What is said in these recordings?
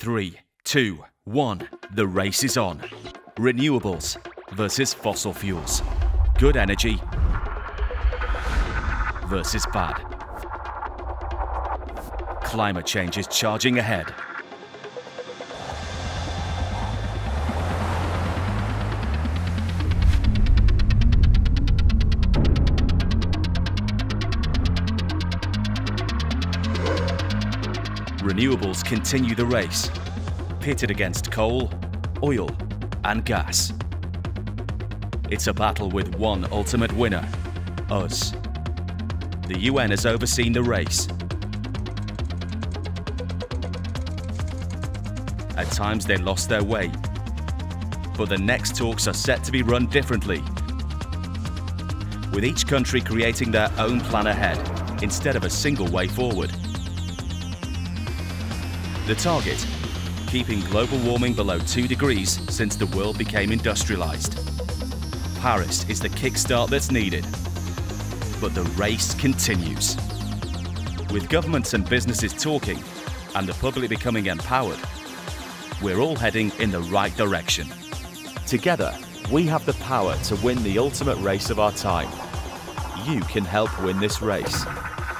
3, 2, 1, the race is on. Renewables versus fossil fuels. Good energy versus bad. Climate change is charging ahead. Renewables continue the race, pitted against coal, oil and gas. It's a battle with one ultimate winner, us. The UN has overseen the race. At times they lost their way, but the next talks are set to be run differently, with each country creating their own plan ahead instead of a single way forward. The target, keeping global warming below 2 degrees since the world became industrialized. Paris is the kickstart that's needed, but the race continues. With governments and businesses talking and the public becoming empowered, we're all heading in the right direction. Together, we have the power to win the ultimate race of our time. You can help win this race.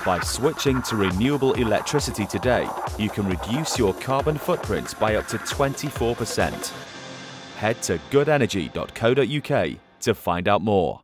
By switching to renewable electricity today, you can reduce your carbon footprint by up to 24%. Head to goodenergy.co.uk to find out more.